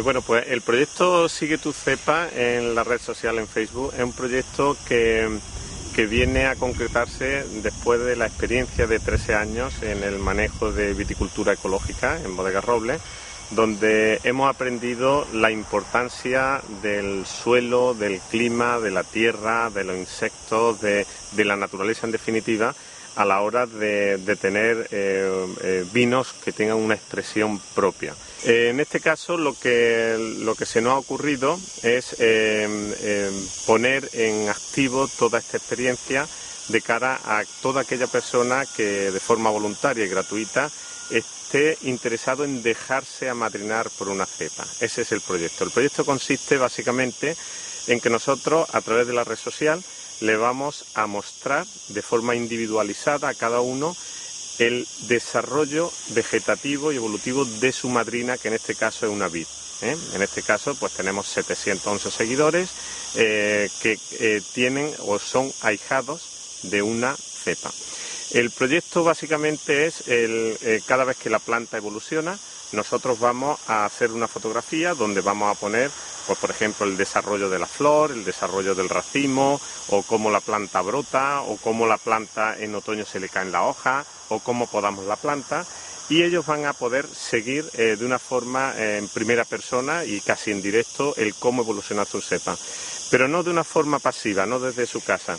Bueno, pues el proyecto Sigue tu cepa en la red social, en Facebook, es un proyecto que viene a concretarse después de la experiencia de 13 años en el manejo de viticultura ecológica en Bodegas Robles, donde hemos aprendido la importancia del suelo, del clima, de la tierra, de los insectos, de la naturaleza en definitiva, a la hora de tener vinos que tengan una expresión propia. En este caso lo que se nos ha ocurrido es poner en activo toda esta experiencia de cara a toda aquella persona que de forma voluntaria y gratuita esté interesado en dejarse amadrinar por una cepa. Ese es el proyecto. El proyecto consiste básicamente en que nosotros, a través de la red social, le vamos a mostrar de forma individualizada a cada uno el desarrollo vegetativo y evolutivo de su madrina, que en este caso es una vid. En este caso pues tenemos 711 seguidores que tienen o son ahijados de una cepa. El proyecto básicamente es cada vez que la planta evoluciona, nosotros vamos a hacer una fotografía donde vamos a poner, pues, por ejemplo, el desarrollo de la flor, el desarrollo del racimo, o cómo la planta brota, o cómo la planta en otoño se le cae en la hoja, o cómo podamos la planta, y ellos van a poder seguir de una forma en primera persona y casi en directo el cómo evoluciona su cepa, pero no de una forma pasiva, no desde su casa.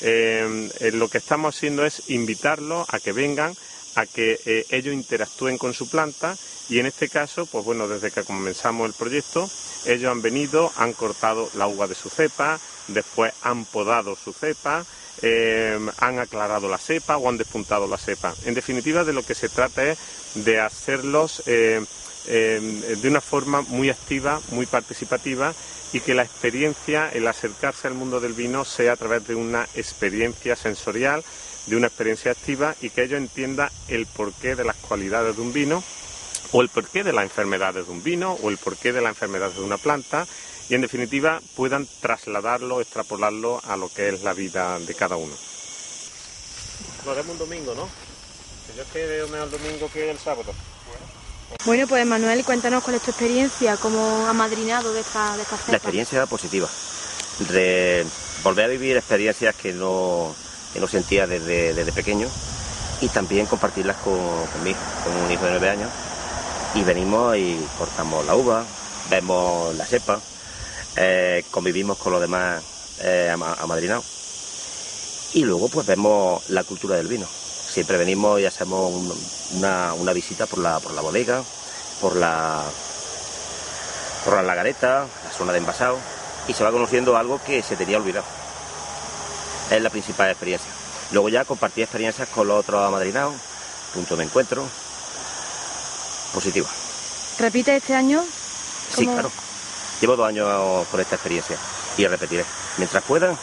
Lo que estamos haciendo es invitarlos a que vengan, a que ellos interactúen con su planta, y en este caso, pues bueno, desde que comenzamos el proyecto, ellos han venido, han cortado la uva de su cepa, después han podado su cepa, han aclarado la cepa o han despuntado la cepa. En definitiva, de lo que se trata es de hacerlos de una forma muy activa, muy participativa, y que la experiencia, el acercarse al mundo del vino, sea a través de una experiencia sensorial, de una experiencia activa, y que ellos entiendan el porqué de las cualidades de un vino, o el porqué de las enfermedades de un vino, o el porqué de las enfermedades de una planta, y en definitiva puedan trasladarlo, extrapolarlo a lo que es la vida de cada uno. Lo haremos un domingo, ¿no? Yo es que veo mejor el domingo que el sábado. Bueno, pues Manuel, cuéntanos cuál es tu experiencia como amadrinado de esta cepa. La experiencia positiva, de volver a vivir experiencias que no sentía desde pequeño, y también compartirlas conmigo, con un hijo de 9 años. Y venimos y cortamos la uva, vemos la cepa, convivimos con los demás amadrinados, y luego pues vemos la cultura del vino. Siempre venimos y hacemos una visita por la bodega, por la lagareta, la zona de envasado, y se va conociendo algo que se tenía olvidado. Es la principal experiencia. Luego ya compartí experiencias con los otros amadrinados, punto de encuentro positivo. ¿Repite este año? Sí, claro. Llevo 2 años con esta experiencia y repetiré mientras pueda.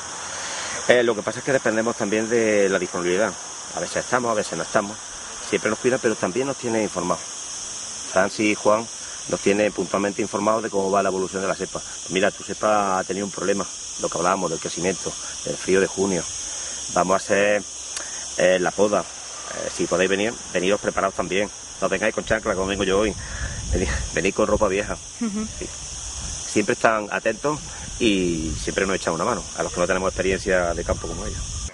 Lo que pasa es que dependemos también de la disponibilidad. A veces estamos, a veces no estamos. Siempre nos cuidan, pero también nos tienen informados. Francis y Juan nos tienen puntualmente informados de cómo va la evolución de la cepa. Pues mira, tu cepa ha tenido un problema, lo que hablábamos del crecimiento, del frío de junio. Vamos a hacer la poda. Si podéis venir, veniros preparados también. No vengáis con chanclas como vengo yo hoy, venid con ropa vieja. Sí. Siempre están atentos y siempre nos echan una mano, a los que no tenemos experiencia de campo como ellos.